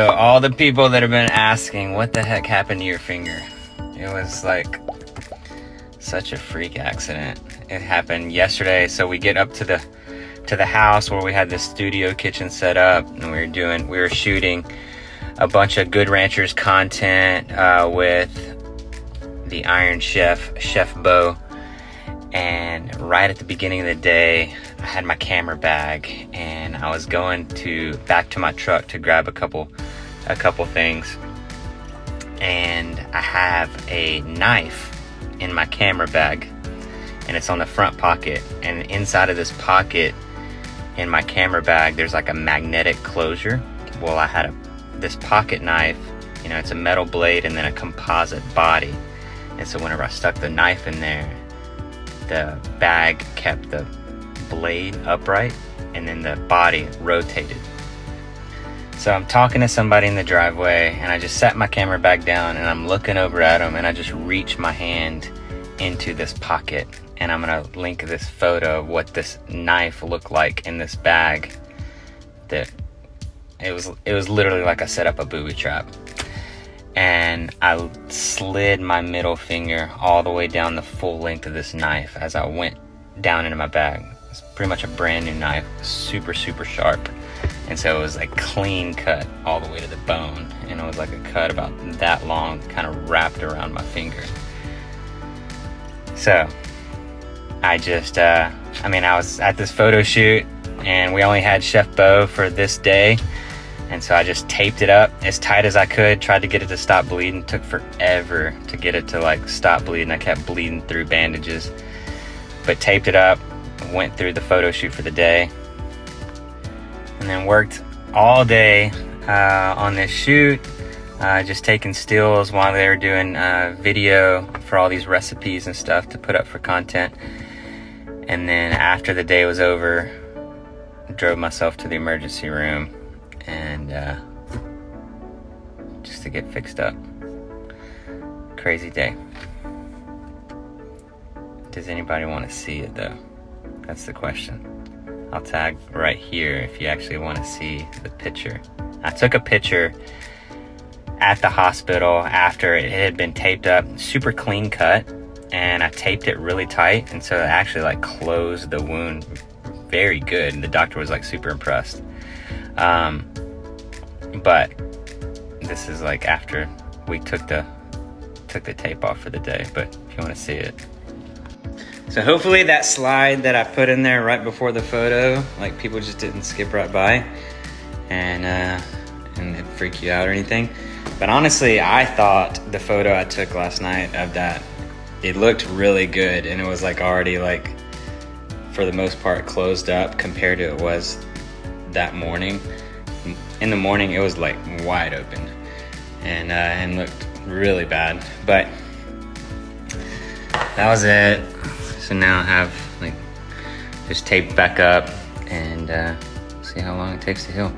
So all the people that have been asking what the heck happened to your finger, it was like such a freak accident. It happened yesterday. So we get up to the house where we had the studio kitchen set up, and we were shooting a bunch of Good Ranchers content with the Iron Chef, Chef Beau. And right at the beginning of the day, I had my camera bag and I was going back to my truck to grab a couple things, and I have a knife in my camera bag and it's on the front pocket, and inside of this pocket in my camera bag there's like a magnetic closure. Well, I had this pocket knife, you know, it's a metal blade and then a composite body, and so whenever I stuck the knife in there, the bag kept the blade upright and then the body rotated. So I'm talking to somebody in the driveway and I just sat my camera back down and I'm looking over at him, and I just reached my hand into this pocket, and I'm gonna link this photo of what this knife looked like in this bag. That it was literally like I set up a booby trap, and I slid my middle finger all the way down the full length of this knife as I went down into my bag. It's pretty much a brand new knife, super, super sharp. And so it was like clean cut all the way to the bone. And it was like a cut about that long, kind of wrapped around my finger. So I just, I was at this photo shoot and we only had Chef Beau for this day. And so I just taped it up as tight as I could, tried to get it to stop bleeding. Took forever to get it to like stop bleeding. I kept bleeding through bandages, but taped it up. Went through the photo shoot for the day, and then worked all day on this shoot, just taking stills while they were doing video for all these recipes and stuff to put up for content. And then after the day was over, drove myself to the emergency room and just to get fixed up. Crazy day. Does anybody want to see it though? That's the question. I'll tag right here if you actually want to see the picture. I took a picture at the hospital after it had been taped up, super clean cut, and I taped it really tight, and so it actually like closed the wound very good, and the doctor was like super impressed. But this is like after we took the tape off for the day, but if you want to see it. So hopefully that slide that I put in there right before the photo, like people just didn't skip right by and it freak you out or anything. But honestly, I thought the photo I took last night of that, it looked really good, and it was like already like for the most part closed up compared to it was that morning. In the morning it was like wide open and looked really bad, but that was it. So now I have like just taped back up and see how long it takes to heal.